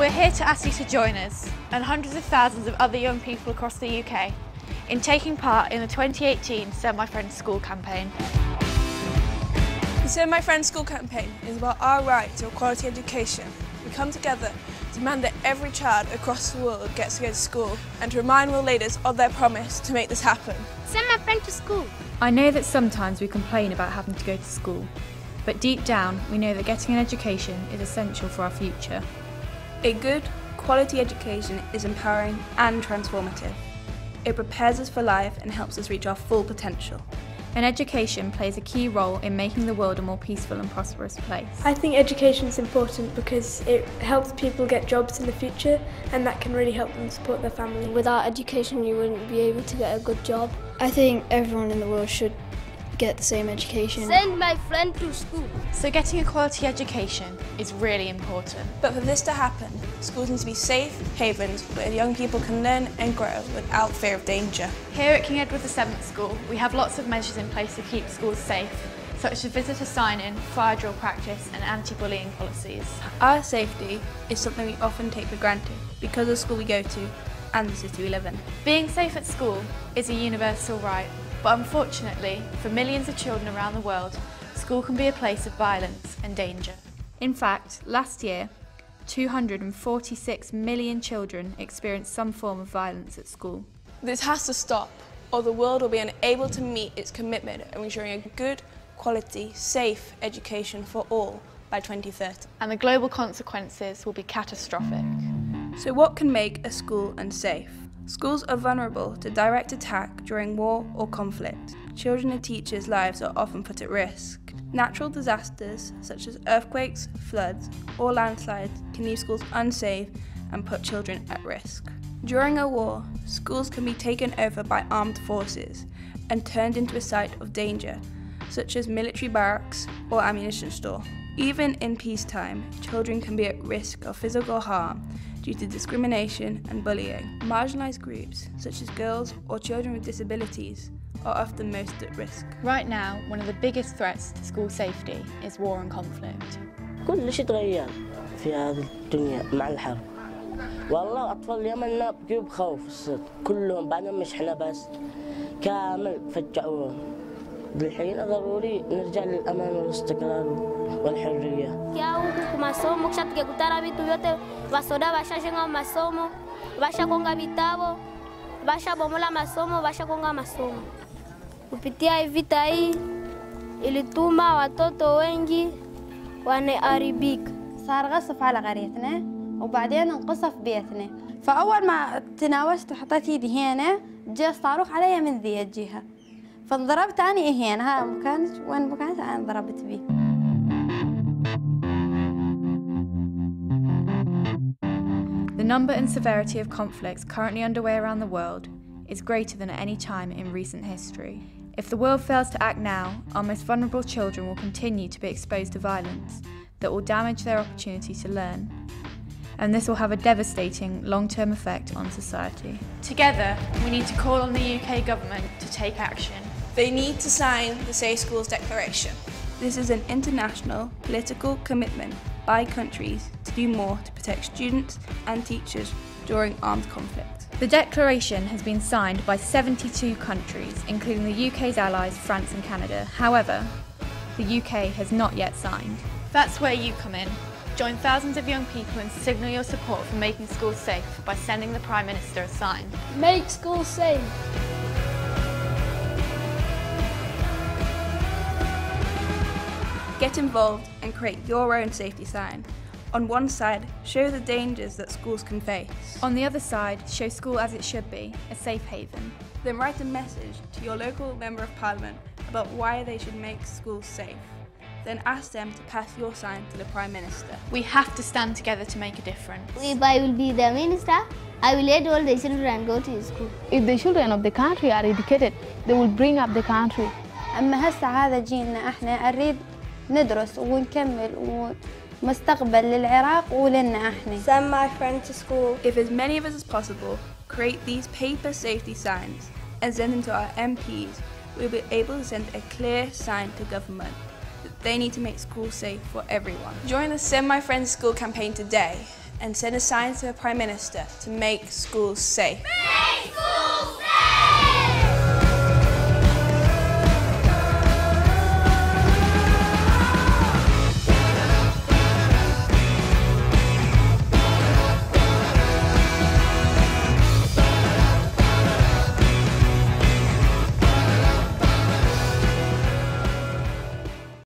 We're here to ask you to join us and hundreds of thousands of other young people across the UK in taking part in the 2018 Send My Friend School campaign. The Send My Friend School campaign is about our right to a quality education. We come together to demand that every child across the world gets to go to school and to remind world leaders of their promise to make this happen. Send my friend to school. I know that sometimes we complain about having to go to school, but deep down we know that getting an education is essential for our future. A good, quality education is empowering and transformative. It prepares us for life and helps us reach our full potential. And education plays a key role in making the world a more peaceful and prosperous place. I think education is important because it helps people get jobs in the future, and that can really help them support their family. Without education you wouldn't be able to get a good job. I think everyone in the world should get the same education. Send my friend to school. So getting a quality education is really important. But for this to happen, schools need to be safe havens where young people can learn and grow without fear of danger. Here at King Edward VII School, we have lots of measures in place to keep schools safe, such as visitor sign-in, fire drill practice and anti-bullying policies. Our safety is something we often take for granted because of the school we go to and the city we live in. Being safe at school is a universal right. But unfortunately, for millions of children around the world, school can be a place of violence and danger. In fact, last year, 246 million children experienced some form of violence at school. This has to stop, or the world will be unable to meet its commitment of ensuring a good, quality, safe education for all by 2030. And the global consequences will be catastrophic. So what can make a school unsafe? Schools are vulnerable to direct attack during war or conflict. Children and teachers' lives are often put at risk. Natural disasters such as earthquakes, floods or landslides can leave schools unsafe and put children at risk. During a war, schools can be taken over by armed forces and turned into a site of danger, such as military barracks or ammunition store. Even in peacetime, children can be at risk of physical harm due to discrimination and bullying. Marginalised groups, such as girls or children with disabilities, are often most at risk. Right now, one of the biggest threats to school safety is war and conflict. كل شيء تغير في هذه الدنيا مع الحرب. والله أطفال يمننا بيجوا بخوف الصد. كلهم بعدنا مش إحنا بس كامل فجعوهم. بالحين ضروري نرجع للأمان والاستقرار. سأرغصف على قريتنا وبعدين انقصف بيتنا. فأول ما تناوشت وحطيت يدي هنا جاء صاروخ علي من ذي الجهة، فانضربت أنا هنا. ها مكانك وين مكانك أنا انضربت بيه. The number and severity of conflicts currently underway around the world is greater than at any time in recent history. If the world fails to act now, our most vulnerable children will continue to be exposed to violence that will damage their opportunity to learn. And this will have a devastating long-term effect on society. Together, we need to call on the UK government to take action. They need to sign the Safe Schools Declaration. This is an international political commitment by countries to do more to protect students and teachers during armed conflict. The declaration has been signed by 72 countries, including the UK's allies, France and Canada. However, the UK has not yet signed. That's where you come in. Join thousands of young people and signal your support for making schools safe by sending the Prime Minister a sign. Make schools safe! Get involved and create your own safety sign. On one side, show the dangers that schools can face. On the other side, show school as it should be, a safe haven. Then write a message to your local Member of Parliament about why they should make schools safe. Then ask them to pass your sign to the Prime Minister. We have to stand together to make a difference. If I will be the Minister, I will let all the children go to school. If the children of the country are educated, they will bring up the country. أما هسه هذا جيلنا إحنا أريد ندرس ونكمل ومستقبل للعراق ولنا احنا. Send my friend to school. If as many of us as possible create these paper safety signs and send them to our MPs, we'll be able to send a clear sign to government that they need to make schools safe for everyone. Join the Send My Friend to School campaign today and send a sign to the Prime Minister to make schools safe. Make schools